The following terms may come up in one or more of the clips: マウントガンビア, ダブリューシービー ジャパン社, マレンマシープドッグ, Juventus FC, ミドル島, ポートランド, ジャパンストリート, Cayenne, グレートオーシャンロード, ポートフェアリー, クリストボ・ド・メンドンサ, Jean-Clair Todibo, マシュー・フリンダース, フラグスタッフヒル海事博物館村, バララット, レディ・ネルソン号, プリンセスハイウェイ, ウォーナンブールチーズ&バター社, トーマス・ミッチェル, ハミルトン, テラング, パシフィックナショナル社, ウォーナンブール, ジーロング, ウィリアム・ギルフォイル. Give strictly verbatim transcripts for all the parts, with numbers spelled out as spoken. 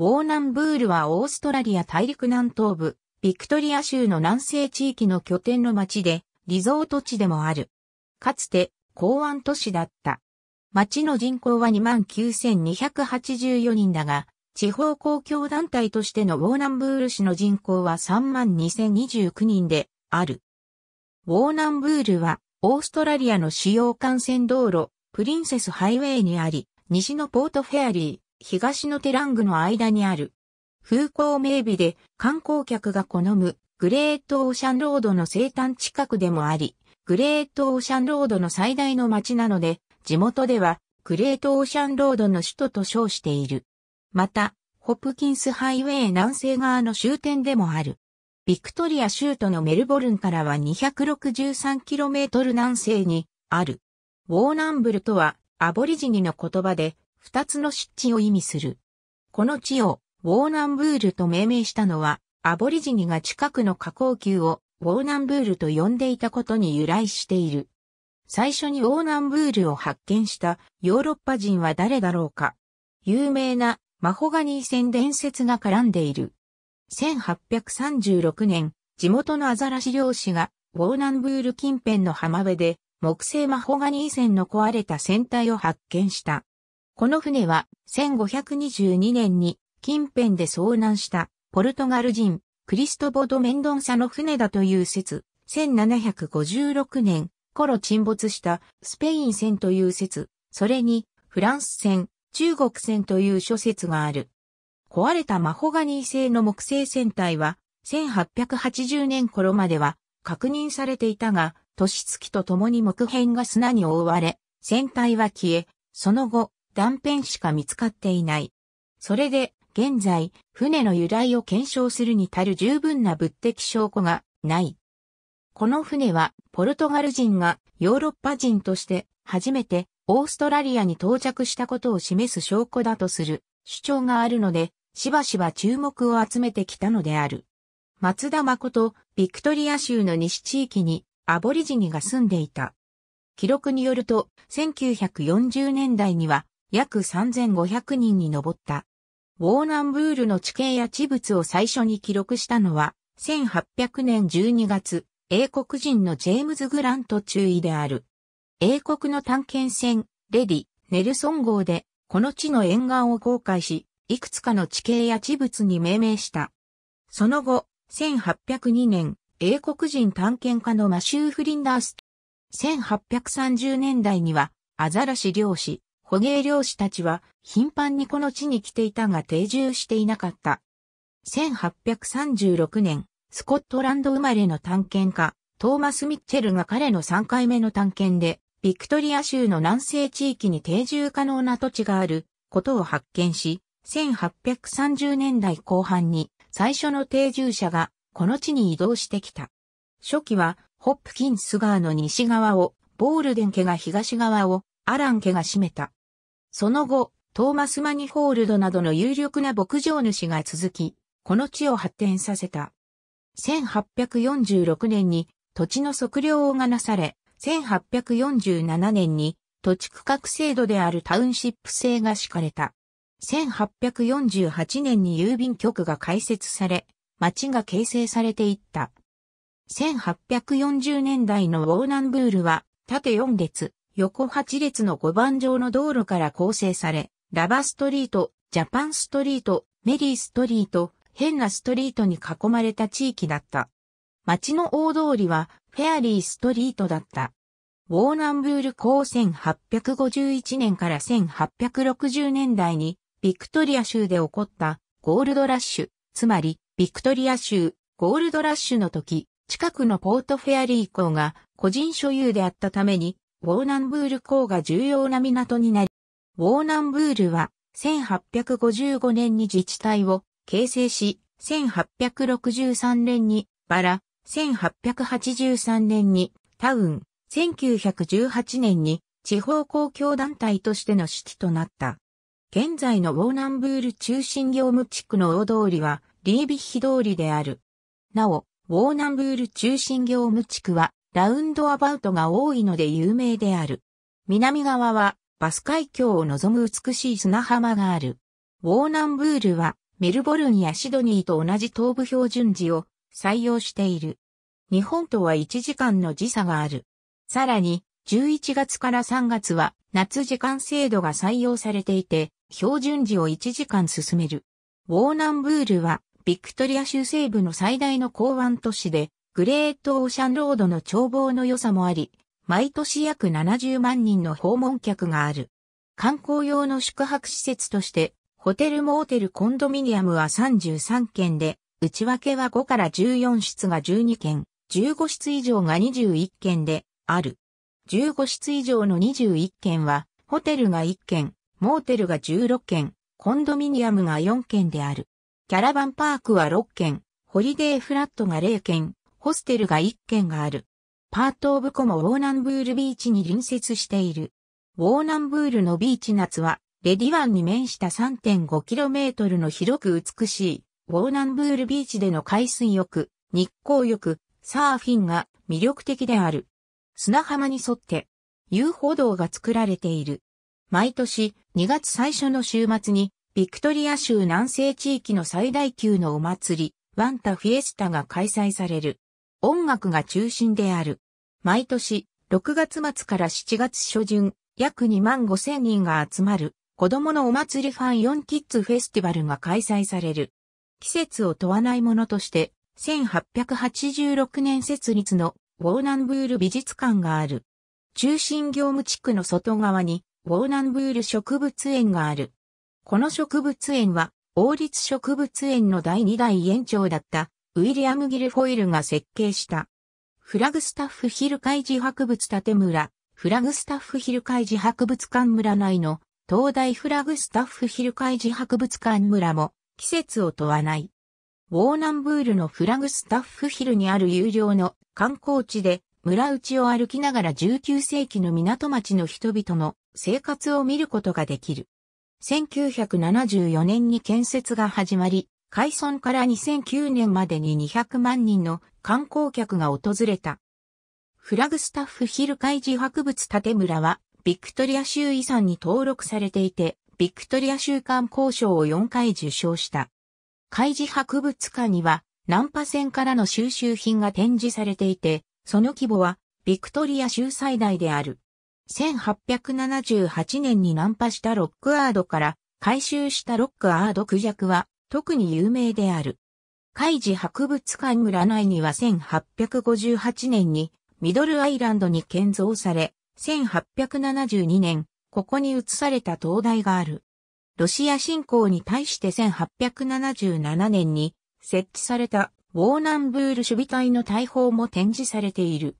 ウォーナンブールはオーストラリア大陸南東部、ビクトリア州の南西地域の拠点の町で、リゾート地でもある。かつて、港湾都市だった。町の人口は にまんきゅうせんにひゃくはちじゅうよ 人だが、地方公共団体としてのウォーナンブール市の人口は さんまんにせんにじゅうきゅう 人である。ウォーナンブールは、オーストラリアの主要幹線道路、プリンセスハイウェイにあり、西のポートフェアリー、東のテラングの間にある。風光明媚で観光客が好むグレートオーシャンロードの西端近くでもあり、グレートオーシャンロードの最大の町なので、地元ではグレートオーシャンロードの首都と称している。また、ホプキンスハイウェイ南西側の終点でもある。ビクトリア州都のメルボルンからは にひゃくろくじゅうさんキロメートル 南西にある。ウォーナンブルとはアボリジニの言葉でふたつの湿地を意味する。この地をウォーナンブールと命名したのは、アボリジニが近くの河口球をウォーナンブールと呼んでいたことに由来している。最初にウォーナンブールを発見したヨーロッパ人は誰だろうか。有名なマホガニー線伝説が絡んでいる。せんはっぴゃくさんじゅうろくねん、地元のアザラシ漁師がウォーナンブール近辺の浜辺で木製マホガニー線の壊れた船体を発見した。この船はせんごひゃくにじゅうにねんに近辺で遭難したポルトガル人クリストボ・ド・メンドンサの船だという説、せんななひゃくごじゅうろくねん頃沈没したスペイン船という説、それにフランス船、中国船という諸説がある。壊れたマホガニー製の木製船体はせんはっぴゃくはちじゅうねん頃までは確認されていたが、年月とともに木片が砂に覆われ、船体は消え、その後断片しか見つかっていない。それで、現在、船の由来を検証するに足る十分な物的証拠がない。この船は、ポルトガル人がヨーロッパ人として初めてオーストラリアに到着したことを示す証拠だとする主張があるので、しばしば注目を集めてきたのである。松田誠、ビクトリア州の西地域にアボリジニが住んでいた。記録によると、せんきゅうひゃくよんじゅうねんだいには約さんぜんごひゃくにんに上った。ウォーナンブールの地形や地物を最初に記録したのは、せんはっぴゃくねんじゅうにがつ、英国人のジェームズ・グラント中尉である。英国の探検船、レディ・ネルソン号で、この地の沿岸を航海し、いくつかの地形や地物に命名した。その後、せんはっぴゃくにねん、英国人探検家のマシュー・フリンダース。せんはっぴゃくさんじゅうねんだいには、アザラシ漁師、捕鯨漁師たちは頻繁にこの地に来ていたが定住していなかった。せんはっぴゃくさんじゅうろくねん、スコットランド生まれの探検家、トーマス・ミッチェルが彼のさんかいめの探検で、ビクトリア州の南西地域に定住可能な土地があることを発見し、せんはっぴゃくさんじゅうねんだいこう半に最初の定住者がこの地に移動してきた。初期はホップキンス川の西側を、ボールデン家が東側を、アラン家が占めた。その後、トーマス・マニフォールドなどの有力な牧場主が続き、この地を発展させた。せんはっぴゃくよんじゅうろくねんに土地の測量をがなされ、せんはっぴゃくよんじゅうななねんに土地区画制度であるタウンシップ制が敷かれた。せんはっぴゃくよんじゅうはちねんに郵便局が開設され、町が形成されていった。せんはっぴゃくよんじゅうねんだいのウォーナンブールは、縦よんれつ。横はちれつのごばんじょうの道路から構成され、ラバーストリート、ジャパンストリート、メリーストリート、ヘンナストリートに囲まれた地域だった。町の大通りはフェアリーストリートだった。ウォーナンブール港せんはっぴゃくごじゅういちねんからせんはっぴゃくろくじゅうねんだいにビクトリア州で起こったゴールドラッシュ、つまりビクトリア州ゴールドラッシュの時、近くのポートフェアリー港が個人所有であったために、ウォーナンブール港が重要な港になり、ウォーナンブールはせんはっぴゃくごじゅうごねんに自治体を形成し、せんはっぴゃくろくじゅうさんねんにバラ、せんはっぴゃくはちじゅうさんねんにタウン、せんきゅうひゃくじゅうはちねんに地方公共団体としての市地となった。現在のウォーナンブール中心業務地区の大通りはリービッヒ通りである。なお、ウォーナンブール中心業務地区は、ラウンドアバウトが多いので有名である。南側はバス海峡を望む美しい砂浜がある。ウォーナンブールはメルボルンやシドニーと同じ東部標準時を採用している。日本とはいちじかんの時差がある。さらに、じゅういちがつからさんがつは夏時間制度が採用されていて、標準時をいちじかん進める。ウォーナンブールは、ビクトリア州西部の最大の港湾都市で、グレートオーシャンロードの眺望の良さもあり、毎年約ななじゅうまんにんの訪問客がある。観光用の宿泊施設として、ホテル・モーテル・コンドミニアムはさんじゅうさんけんで、内訳はごからじゅうよんしつがじゅうにけん、じゅうごしつ以上がにじゅういっけんで、ある。じゅうごしつ以上のにじゅういっけんは、ホテルがいっけん、モーテルがじゅうろっけん、コンドミニアムがよんけんである。キャラバンパークはろっけん、ホリデーフラットがぜろけん、ホステルがいっけんがある。パート・オブ・コもウォーナンブールビーチに隣接している。ウォーナンブールのビーチ夏は、レディ湾に面した さんてんごキロメートル の広く美しい、ウォーナンブールビーチでの海水浴、日光浴、サーフィンが魅力的である。砂浜に沿って、遊歩道が作られている。毎年にがつ最初の週末に、ビクトリア州南西地域の最大級のお祭り、ワンタフィエスタが開催される。音楽が中心である。毎年ろくがつまつからしちがつしょじゅん、約にまんごせんにんが集まる、子供のお祭りファンヨンキッズフェスティバルが開催される。季節を問わないものとして、せんはっぴゃくはちじゅうろくねん設立のウォーナンブール美術館がある。中心業務地区の外側に、ウォーナンブール植物園がある。この植物園は、王立植物園のだいにだい園長だった、ウィリアム・ギルフォイルが設計した。フラグスタッフヒル海事博物館村、フラグスタッフヒル海事博物館村内の、東大フラグスタッフヒル海事博物館村も、季節を問わない。ウォーナンブールのフラグスタッフヒルにある有料の観光地で、村内を歩きながらじゅうきゅうせいきの港町の人々の、生活を見ることができる。せんきゅうひゃくななじゅうよねんに建設が始まり、開村からにせんきゅうねんまでににひゃくまんにんの観光客が訪れた。フラグスタッフヒル海事博物館村は、ビクトリア州遺産に登録されていて、ビクトリア州観光賞をよんかい受賞した。海事博物館には、難波船からの収集品が展示されていて、その規模は、ビクトリア州最大である。せんはっぴゃくななじゅうはちねんに難破したロックアードから回収したロックアードクジャクは特に有名である。海事博物館村内にはせんはっぴゃくごじゅうはちねんにミドルアイランドに建造され、せんはっぴゃくななじゅうにねん、ここに移された灯台がある。ロシア侵攻に対してせんはっぴゃくななじゅうななねんに設置されたウォーナンブール守備隊の大砲も展示されている。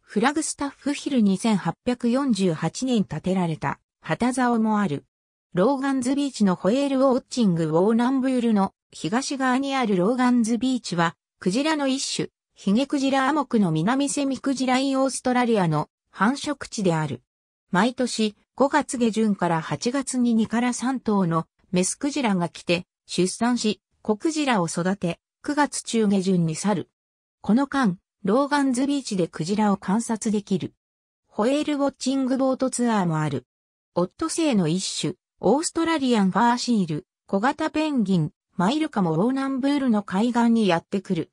フラグスタッフヒルにせんはっぴゃくよんじゅうはちねん建てられた旗竿もある。ローガンズビーチのホエールウォッチングウォーナンブールの東側にあるローガンズビーチはクジラの一種、ヒゲクジラアモクの南セミクジラインオーストラリアの繁殖地である。毎年ごがつげじゅんからはちがつににからさんとうのメスクジラが来て出産し、子クジラを育てくがつちゅうげじゅんに去る。この間、ローガンズビーチでクジラを観察できる。ホエールウォッチングボートツアーもある。オットセイの一種、オーストラリアンファーシール、小型ペンギン、マイルカもウォーナンブールの海岸にやってくる。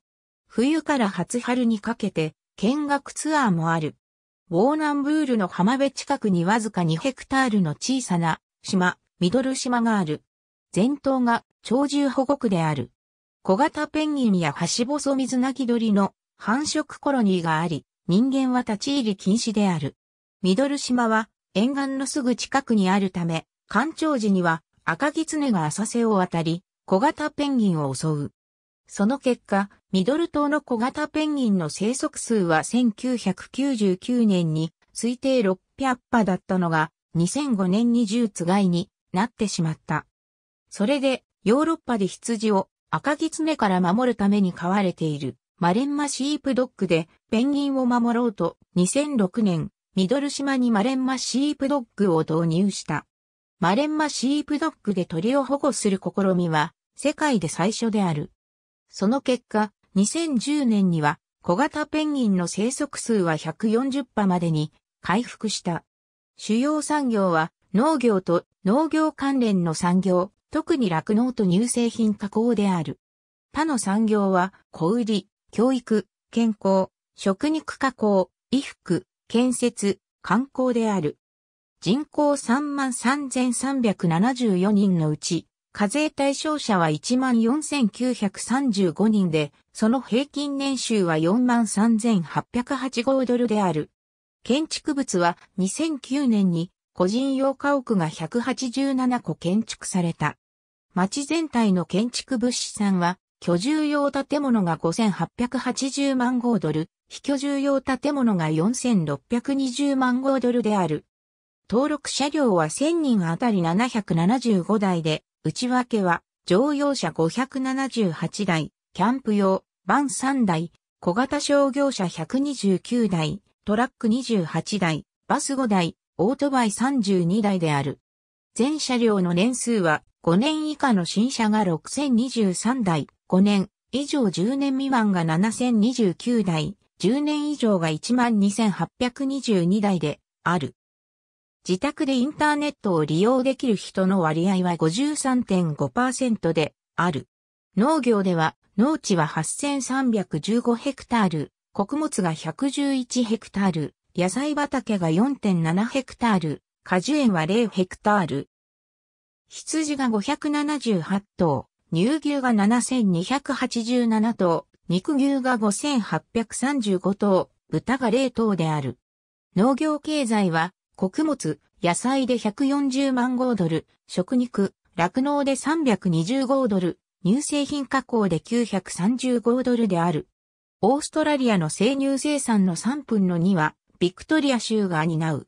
冬から初春にかけて見学ツアーもある。ウォーナンブールの浜辺近くにわずかにヘクタールの小さな島、ミドル島がある。全島が鳥獣保護区である。小型ペンギンやハシボソミズナギドリの繁殖コロニーがあり、人間は立ち入り禁止である。ミドル島は沿岸のすぐ近くにあるため、干潮時には赤キツネが浅瀬を渡り、小型ペンギンを襲う。その結果、ミドル島の小型ペンギンの生息数はせんきゅうひゃくきゅうじゅうきゅうねんに推定ろっぴゃくはだったのがにせんごねんに獣つがいになってしまった。それでヨーロッパで羊を赤キツネから守るために飼われている。マレンマシープドッグでペンギンを守ろうとにせんろくねんミドル島にマレンマシープドッグを導入した。マレンマシープドッグで鳥を保護する試みは世界で最初である。その結果にせんじゅうねんには小型ペンギンの生息数はひゃくよんじゅっぱまでに回復した。主要産業は農業と農業関連の産業、特に酪農と乳製品加工である。他の産業は、小売、教育、健康、食肉加工、衣服、建設、観光である。人口 さんまんさんぜんさんびゃくななじゅうよん 人のうち、課税対象者は いちまんよんせんきゅうひゃくさんじゅうご 人で、その平均年収は よんまんさんぜんはっぴゃくはちじゅうご ドルである。建築物はにせんきゅうねんに個人用家屋がひゃくはちじゅうななこ建築された。町全体の建築物資産は居住用建物がごせんはっぴゃくはちじゅうまんごうドル、非居住用建物がよんせんろっぴゃくにじゅうまんごうドルである。登録車両はせんにんあたりななひゃくななじゅうごだいで、内訳は乗用車ごひゃくななじゅうはちだい、キャンプ用、バンさんだい、小型商業車ひゃくにじゅうきゅうだい、トラックにじゅうはちだい、バスごだい、オートバイさんじゅうにだいである。全車両の年数はごねん以下の新車がろくせんにじゅうさんだい、ごねん以上じゅうねん未満がななせんにじゅうきゅうだい、じゅうねん以上が いちまんにせんはっぴゃくにじゅうにだいである。自宅でインターネットを利用できる人の割合は ごじゅうさんてんごパーセント である。農業では農地ははっせんさんびゃくじゅうごヘクタール、穀物がひゃくじゅういちヘクタール、野菜畑が よんてんななヘクタール、果樹園はゼロヘクタール。羊がごひゃくななじゅうはちとう、乳牛がななせんにひゃくはちじゅうななとう、肉牛がごせんはっぴゃくさんじゅうごとう、豚がゼロとうである。農業経済は穀物、野菜でひゃくよんじゅうまんごうドル、食肉、酪農でさんびゃくにじゅうごドル、乳製品加工できゅうひゃくさんじゅうごドルである。オーストラリアの生乳生産のさんぶんのには、ビクトリア州が担う。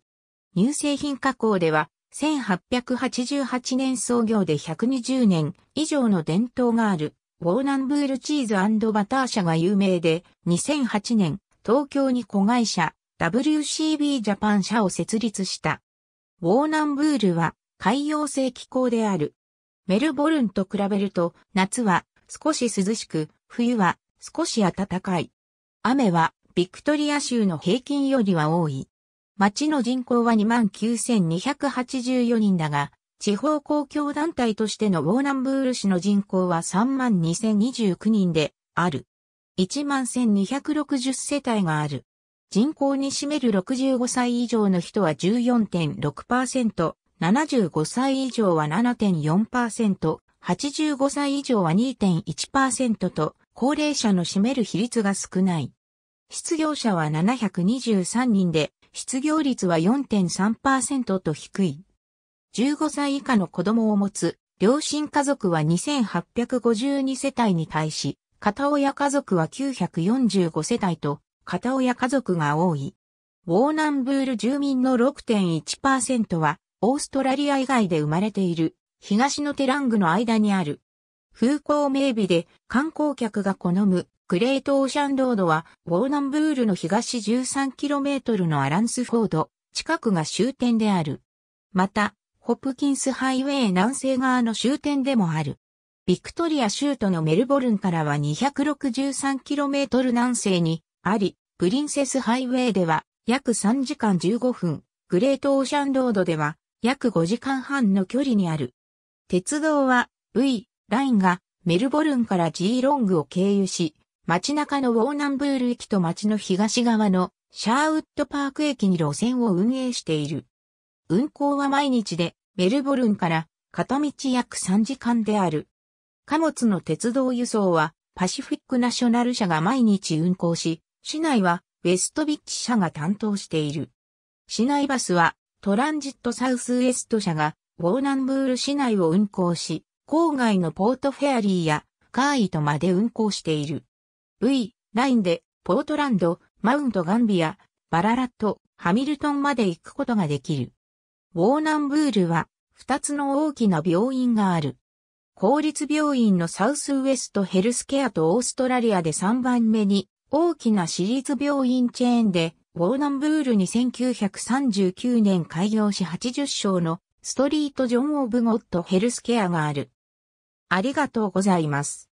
乳製品加工では、せんはっぴゃくはちじゅうはちねん創業でひゃくにじゅうねん以上の伝統がある、ウォーナンブールチーズ&バター社が有名で、にせんはちねん、東京に子会社、ダブリューシービー ジャパン社を設立した。ウォーナンブールは海洋性気候である。メルボルンと比べると夏は少し涼しく、冬は少し暖かい。雨はビクトリア州の平均よりは多い。町の人口は にまんきゅうせんにひゃくはちじゅうよん 人だが、地方公共団体としてのウォーナンブール市の人口は さんまんにせんにじゅうきゅうにんである。いちまんせんにひゃくろくじゅうせたいがある。人口に占めるろくじゅうごさい以上の人は じゅうよんてんろくパーセント、ななじゅうごさい以上は ななてんよんパーセント、はちじゅうごさい以上は にてんいちパーセント と、高齢者の占める比率が少ない。失業者はななひゃくにじゅうさんにんで、失業率は よんてんさんパーセント と低い。じゅうごさい以下の子供を持つ、両親家族はにせんはっぴゃくごじゅうにせたいに対し、片親家族はきゅうひゃくよんじゅうごせたいと、片親家族が多い。ウォーナンブール住民の ろくてんいちパーセント は、オーストラリア以外で生まれている、東のテラングの間にある。風光明媚で観光客が好む、グレートオーシャンロードは、ウォーナンブールの東 じゅうさんキロメートル のアランスフォード、近くが終点である。また、ホプキンスハイウェイ南西側の終点でもある。ビクトリア州都のメルボルンからは にひゃくろくじゅうさんキロメートル 南西に、あり、プリンセスハイウェイでは約さんじかんじゅうごふん、グレートオーシャンロードでは約ごじかんはんの距離にある。鉄道は V ラインがメルボルンからジーロングを経由し、街中のウォーナンブール駅と街の東側のシャーウッドパーク駅に路線を運営している。運行は毎日でメルボルンから片道約さんじかんである。貨物の鉄道輸送はパシフィックナショナル社が毎日運行し、市内はウェストビッチ社が担当している。市内バスはトランジットサウスウエスト社がウォーナンブール市内を運行し、郊外のポートフェアリーやカーイトまで運行している。V ラインでポートランド、マウントガンビア、バララット、ハミルトンまで行くことができる。ウォーナンブールはふたつの大きな病院がある。公立病院のサウスウエストヘルスケアとオーストラリアでさんばんめに、大きな私立病院チェーンで、ウォーナンブールにせんきゅうひゃくさんじゅうきゅうねん開業しはちじゅっしょうのストリートジョン・オブ・ゴッドヘルスケアがある。ありがとうございます。